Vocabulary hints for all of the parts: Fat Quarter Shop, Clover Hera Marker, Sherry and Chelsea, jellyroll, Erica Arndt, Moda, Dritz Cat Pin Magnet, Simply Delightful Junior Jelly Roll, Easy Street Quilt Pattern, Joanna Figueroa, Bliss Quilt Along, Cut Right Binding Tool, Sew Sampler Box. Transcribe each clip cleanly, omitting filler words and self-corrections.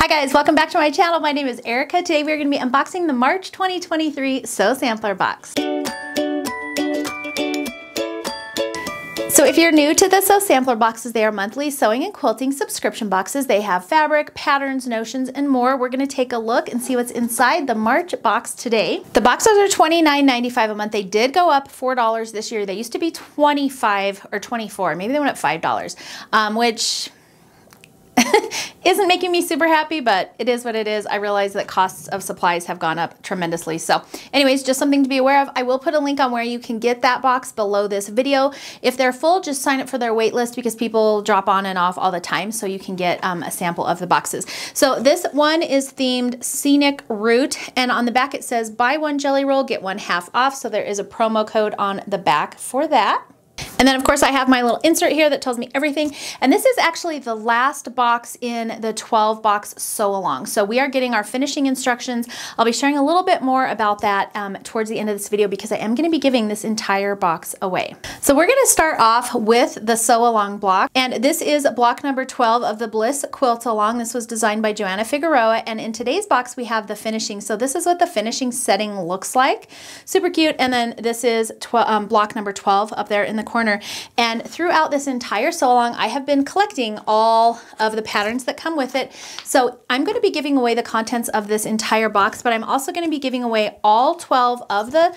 Hi guys, welcome back to my channel. My name is Erica. Today we're going to be unboxing the March 2023 Sew Sampler Box. So if you're new to the Sew Sampler Boxes, they are monthly sewing and quilting subscription boxes. They have fabric, patterns, notions, and more. We're going to take a look and see what's inside the March box today. The boxes are $29.95 a month. They did go up $4 this year. They used to be $25 or $24. Maybe they went up $5, which isn't making me super happy, but it is what it is. I realize that costs of supplies have gone up tremendously. So anyways, just something to be aware of. I will put a link on where you can get that box below this video. If they're full, just sign up for their wait list because people drop on and off all the time, so you can get a sample of the boxes. So this one is themed Scenic Route, and on the back it says buy one jelly roll, get one half off. So there is a promo code on the back for that. And then of course I have my little insert here that tells me everything. And this is actually the last box in the 12 box sew along. So we are getting our finishing instructions. I'll be sharing a little bit more about that towards the end of this video because I am going to be giving this entire box away. So we're going to start off with the sew along block. And this is block number 12 of the Bliss Quilt Along. This was designed by Joanna Figueroa. And in today's box we have the finishing. So this is what the finishing setting looks like. Super cute. And then this is block number 12 up there in the corner. And throughout this entire sew along, I have been collecting all of the patterns that come with it. So I'm going to be giving away the contents of this entire box, but I'm also going to be giving away all 12 of the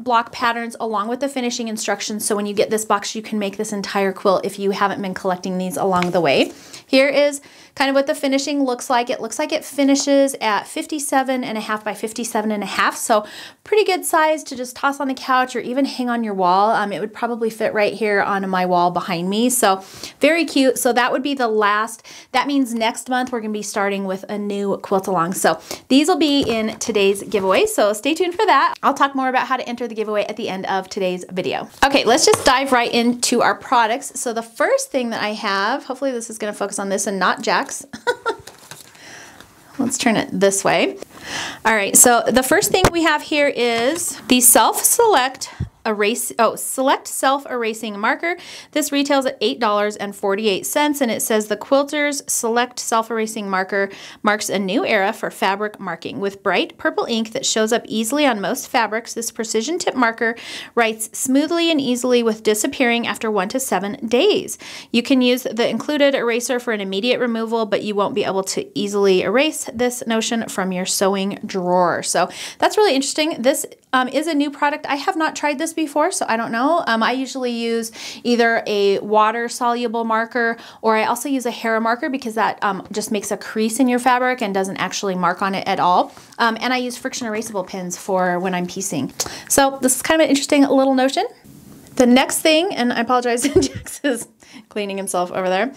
block patterns along with the finishing instructions. So when you get this box, you can make this entire quilt if you haven't been collecting these along the way. Here is kind of what the finishing looks like. It looks like it finishes at 57.5 by 57.5. So pretty good size to just toss on the couch or even hang on your wall. It would probably fit right here on my wall behind me. So very cute. So that would be the last. That means next month we're going to be starting with a new quilt along. So these will be in today's giveaway. So stay tuned for that. I'll talk more about how to enter the giveaway at the end of today's video. Okay, let's just dive right into our products. So the first thing that I have, hopefully this is going to focus on this and not Jack's. Let's turn it this way. All right, so the first thing we have here is the select self-erasing marker. This retails at $8.48, and it says the quilter's select self-erasing marker marks a new era for fabric marking. With bright purple ink that shows up easily on most fabrics, this precision tip marker writes smoothly and easily with disappearing after 1 to 7 days. You can use the included eraser for an immediate removal, but you won't be able to easily erase this notion from your sewing drawer. So that's really interesting. This is a new product. I have not tried this before, so I don't know. I usually use either a water soluble marker, or I also use a Hera marker because that just makes a crease in your fabric and doesn't actually mark on it at all. And I use friction erasable pins for when I'm piecing. So this is kind of an interesting little notion. The next thing, and I apologize, Jax is cleaning himself over there.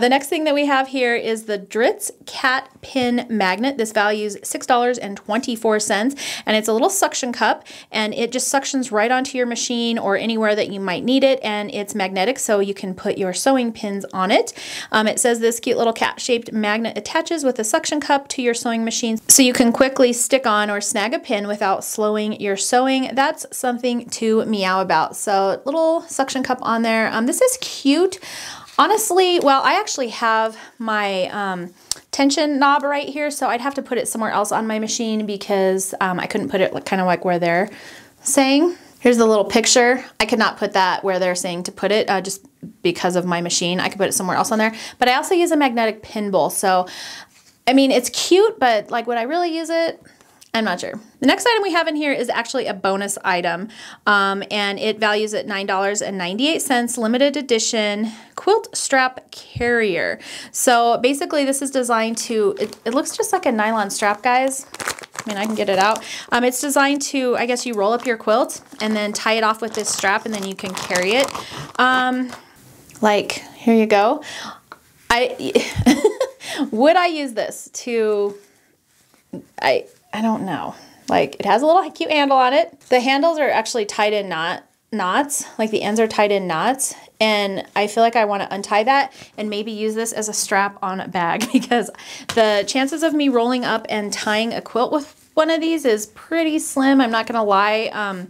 The next thing that we have here is the Dritz Cat Pin Magnet. This values $6.24, and it's a little suction cup, and it just suctions right onto your machine or anywhere that you might need it, and it's magnetic, so you can put your sewing pins on it. It says this cute little cat-shaped magnet attaches with a suction cup to your sewing machine, so you can quickly stick on or snag a pin without slowing your sewing. That's something to meow about. So little suction cup on there. This is cute. Honestly, well, I actually have my tension knob right here, so I'd have to put it somewhere else on my machine because I couldn't put it kind of like where they're saying. Here's the little picture. I could not put that where they're saying to put it just because of my machine. I could put it somewhere else on there, but I also use a magnetic pin bowl. So, I mean, it's cute, but like, would I really use it? I'm not sure. The next item we have in here is actually a bonus item, and it values at $9.98, limited edition quilt strap carrier. So basically this is designed to, it looks just like a nylon strap, guys. I mean, I can get it out. It's designed to, I guess you roll up your quilt and then tie it off with this strap, and then you can carry it. Like, here you go. Would I use this to, I don't know. Like, it has a little cute handle on it. The handles are actually tied in knots, like the ends are tied in knots. And I feel like I want to untie that and maybe use this as a strap on a bag, because the chances of me rolling up and tying a quilt with one of these is pretty slim. I'm not going to lie.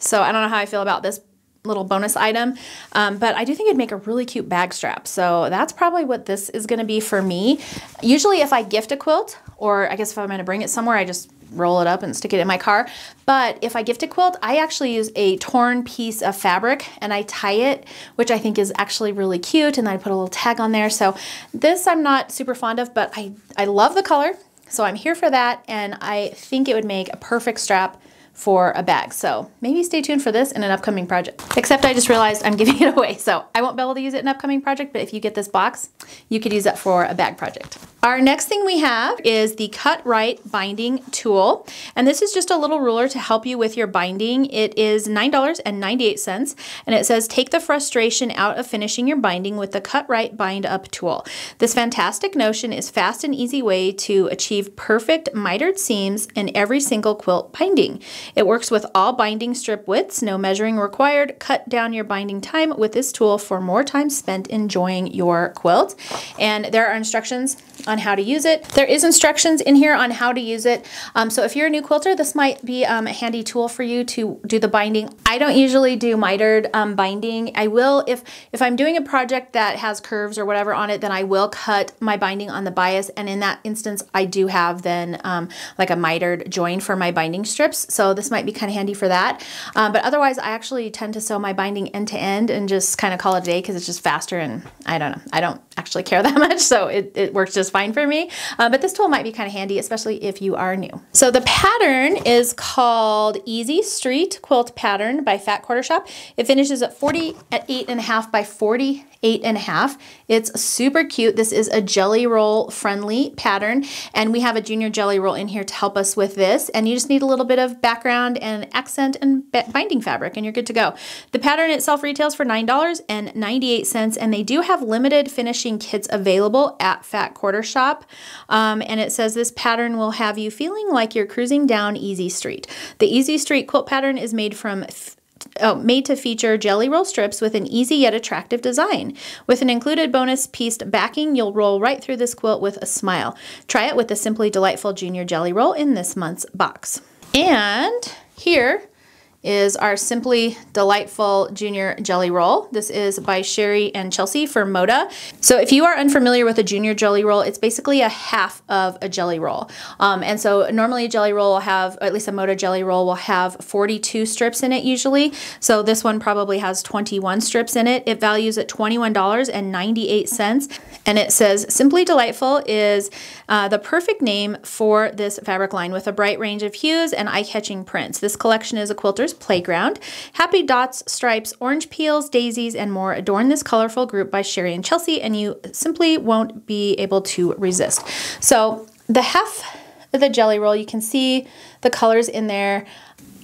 So I don't know how I feel about this little bonus item, but I do think it'd make a really cute bag strap. So that's probably what this is gonna be for me. Usually if I gift a quilt, or I guess if I'm gonna bring it somewhere, I just roll it up and stick it in my car. But if I gift a quilt, I actually use a torn piece of fabric and I tie it, which I think is actually really cute, and I put a little tag on there. So this I'm not super fond of, but I love the color, so I'm here for that, and I think it would make a perfect strap for a bag. So maybe stay tuned for this in an upcoming project. Except I just realized I'm giving it away, so I won't be able to use it in an upcoming project, but if you get this box, you could use that for a bag project. Our next thing we have is the Cut Right Binding Tool, and this is just a little ruler to help you with your binding. It is $9.98, and it says, take the frustration out of finishing your binding with the Cut Right Bind Up Tool. This fantastic notion is fast and easy way to achieve perfect mitered seams in every single quilt binding. It works with all binding strip widths, no measuring required. Cut down your binding time with this tool for more time spent enjoying your quilt. And there are instructions on how to use it. There is instructions in here on how to use it. So if you're a new quilter, this might be a handy tool for you to do the binding. I don't usually do mitered binding. I will, if I'm doing a project that has curves or whatever on it, then I will cut my binding on the bias. And in that instance, I do have then like a mitered join for my binding strips. So this might be kind of handy for that. But otherwise, I actually tend to sew my binding end to end and just kind of call it a day, because it's just faster, and I don't know, I don't actually care that much. So it works just fine for me, but this tool might be kind of handy, especially if you are new. So the pattern is called Easy Street Quilt Pattern by Fat Quarter Shop. It finishes at 48.5 by 48.5. It's super cute. This is a jelly roll friendly pattern, and we have a junior jelly roll in here to help us with this, and you just need a little bit of background and accent and binding fabric, and you're good to go. The pattern itself retails for $9.98, and they do have limited finishing kits available at Fat Quarter Shop, and it says this pattern will have you feeling like you're cruising down Easy Street. The Easy Street Quilt Pattern is made to feature jelly roll strips with an easy yet attractive design. With an included bonus pieced backing, you'll roll right through this quilt with a smile. Try it with the Simply Delightful Junior Jelly Roll in this month's box. And here is our Simply Delightful Junior Jelly Roll. This is by Sherry and Chelsea for Moda. So if you are unfamiliar with a junior jelly roll, it's basically a half of a jelly roll. And so normally a jelly roll will have, or at least a Moda jelly roll will have 42 strips in it usually. So this one probably has 21 strips in it. It values at $21.98. And it says Simply Delightful is the perfect name for this fabric line, with a bright range of hues and eye-catching prints. This collection is a quilter's playground. Happy dots, stripes, orange peels, daisies, and more adorn this colorful group by Sherry and Chelsea, and you simply won't be able to resist. So the half of the jelly roll, you can see the colors in there.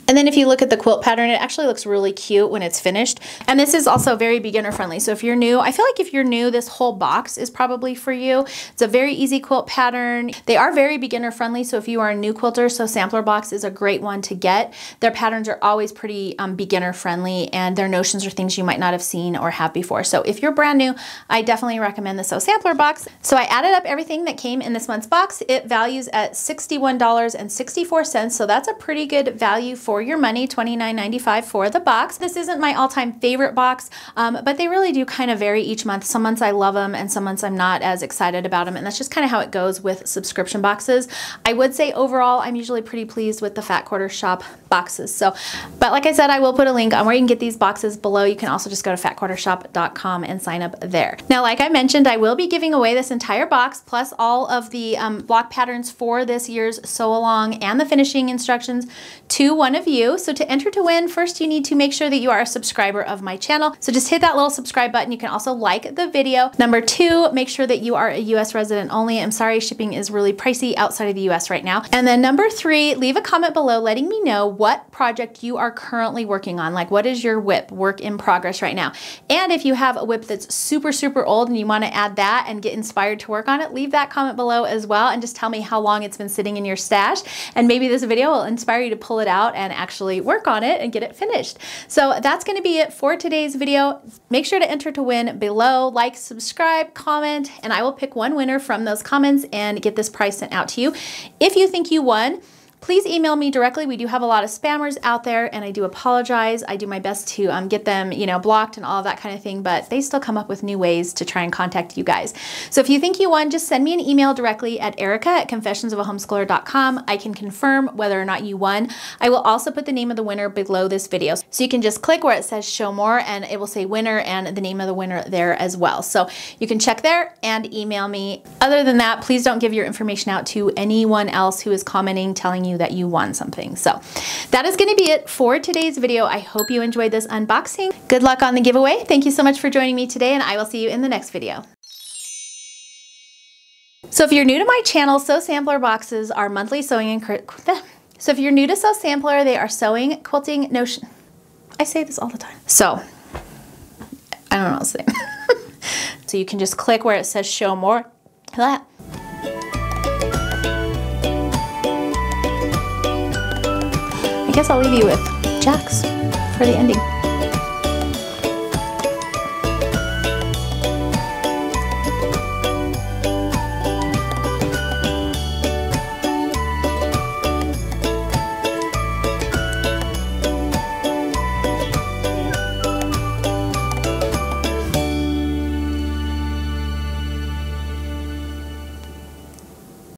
And then if you look at the quilt pattern, it actually looks really cute when it's finished. And this is also very beginner friendly. So if you're new, I feel like if you're new, this whole box is probably for you. It's a very easy quilt pattern. They are very beginner friendly. So if you are a new quilter, Sew Sampler Box is a great one to get. Their patterns are always pretty beginner friendly, and their notions are things you might not have seen or have before. So if you're brand new, I definitely recommend the Sew Sampler Box. So I added up everything that came in this month's box. It values at $61.64. So that's a pretty good value for your money, $29.95 for the box. This isn't my all-time favorite box, but they really do kind of vary each month. Some months I love them and some months I'm not as excited about them, and that's just kind of how it goes with subscription boxes. I would say overall I'm usually pretty pleased with the Fat Quarter Shop boxes. So, but like I said, I will put a link on where you can get these boxes below. You can also just go to fatquartershop.com and sign up there. Now, like I mentioned, I will be giving away this entire box plus all of the block patterns for this year's Sew Along and the finishing instructions to one of you. So to enter to win, first you need to make sure that you are a subscriber of my channel. So just hit that little subscribe button. You can also like the video. Number two, make sure that you are a US resident only. I'm sorry, shipping is really pricey outside of the US right now. And then number three, leave a comment below letting me know what project you are currently working on. Like, what is your WIP, work in progress, right now? And if you have a WIP that's super, super old and you want to add that and get inspired to work on it, leave that comment below as well. And just tell me how long it's been sitting in your stash. And maybe this video will inspire you to pull it out and actually work on it and get it finished. So that's going to be it for today's video. Make sure to enter to win below, like, subscribe, comment, and I will pick one winner from those comments and get this prize sent out to you. If you think you won, please email me directly. We do have a lot of spammers out there, and I do apologize. I do my best to get them, blocked and all of that kind of thing, but they still come up with new ways to try and contact you guys. So if you think you won, just send me an email directly at erica@confessionsofahomeschooler.com. I can confirm whether or not you won. I will also put the name of the winner below this video. So you can just click where it says show more, and it will say winner and the name of the winner there as well. So you can check there and email me. Other than that, please don't give your information out to anyone else who is commenting, telling you that you won something. So that is going to be it for today's video. I hope you enjoyed this unboxing. Good luck on the giveaway. Thank you so much for joining me today, and I will see you in the next video. So if you're new to my channel, Sew Sampler Boxes are monthly sewing and... So if you're new to Sew Sampler, they are sewing, quilting, notion... I say this all the time. So, I don't know what to say. So you can just click where it says show more. I guess I'll leave you with Jack's for the ending.